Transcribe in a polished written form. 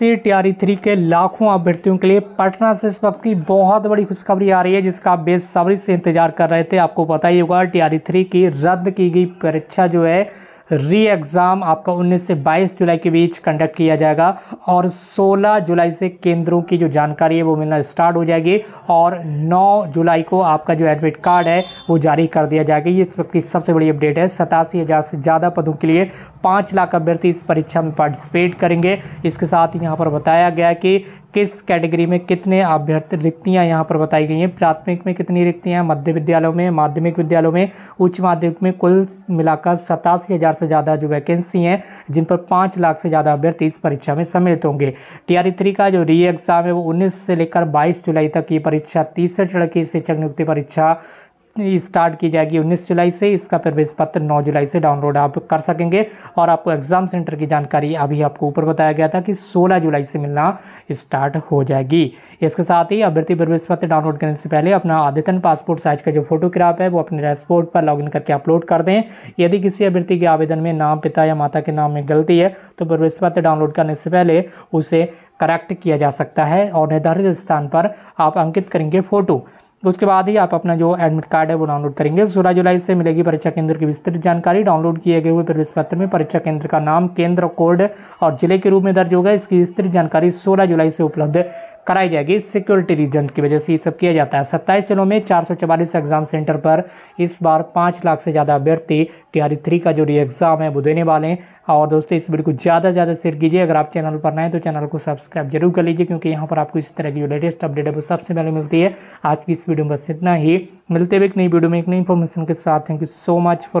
से टीआरई 3 के लाखों अभ्यर्थियों के लिए पटना से इस वक्त की बहुत बड़ी खुशखबरी आ रही है, जिसका आप बेसब्री से इंतजार कर रहे थे। आपको पता ही होगा टीआरई 3 की रद्द की गई परीक्षा जो है री एग्ज़ाम आपका 19 से 22 जुलाई के बीच कंडक्ट किया जाएगा और 16 जुलाई से केंद्रों की जो जानकारी है वो मिलना स्टार्ट हो जाएगी और 9 जुलाई को आपका जो एडमिट कार्ड है वो जारी कर दिया जाएगा। ये इस वक्त की सबसे बड़ी अपडेट है। 87,000 से ज़्यादा पदों के लिए 5 लाख अभ्यर्थी इस परीक्षा में पार्टिसिपेट करेंगे। इसके साथ ही यहाँ पर बताया गया कि किस कैटेगरी में कितने अभ्यर्थी रिक्तियाँ यहाँ पर बताई गई हैं। प्राथमिक में कितनी रिक्तियाँ, मध्य विद्यालयों में, माध्यमिक विद्यालयों में, उच्च माध्यमिक में, कुल मिलाकर 87,000 से ज़्यादा जो वैकेंसी हैं जिन पर 5 लाख से ज़्यादा अभ्यर्थी इस परीक्षा में सम्मिलित होंगे। टीआरई 3 का जो री एग्ज़ाम है वो 19 से लेकर 22 जुलाई तक ये परीक्षा, तीसरे चरण की शिक्षक नियुक्ति परीक्षा स्टार्ट की जाएगी 19 जुलाई से। इसका प्रवेश पत्र 9 जुलाई से डाउनलोड आप कर सकेंगे और आपको एग्ज़ाम सेंटर की जानकारी अभी आपको ऊपर बताया गया था कि 16 जुलाई से मिलना स्टार्ट हो जाएगी। इसके साथ ही अभ्यर्थी प्रवेश पत्र डाउनलोड करने से पहले अपना अद्यतन पासपोर्ट साइज का जो फोटोग्राफ है वो अपने डैशबोर्ड पर लॉगिन करके अपलोड कर दें। यदि किसी अभ्यर्थी के आवेदन में नाम, पिता या माता के नाम में गलती है तो प्रवेश पत्र डाउनलोड करने से पहले उसे करेक्ट किया जा सकता है और निर्धारित स्थान पर आप अंकित करेंगे फ़ोटो। उसके बाद ही आप अपना जो एडमिट कार्ड है वो डाउनलोड करेंगे। 16 जुलाई से मिलेगी परीक्षा केंद्र की विस्तृत जानकारी। डाउनलोड किए गए हुए प्रवेश पत्र में परीक्षा केंद्र का नाम, केंद्र, कोड और जिले के रूप में दर्ज होगा। इसकी विस्तृत जानकारी 16 जुलाई से उपलब्ध कराई जाएगी। सिक्योरिटी रीजन की वजह से ये सब किया जाता है। 27 जिलों में 444 एग्ज़ाम सेंटर पर इस बार 5 लाख से ज़्यादा अभ्यर्थी टीआरई 3 का जो री एग्ज़ाम है वो देने वाले हैं। और दोस्तों, इस वीडियो को ज़्यादा से ज़्यादा शेयर कीजिए। अगर आप चैनल पर नए हैं तो चैनल को सब्सक्राइब जरूर कर लीजिए, क्योंकि यहाँ पर आपको इस तरह की जो लेटेस्ट अपडेट है वो सबसे पहले मिलती है। आज की इस वीडियो में बस इतना ही। मिलते हुए एक नई वीडियो में एक नई इन्फॉर्मेशन के साथ। Thank you so much for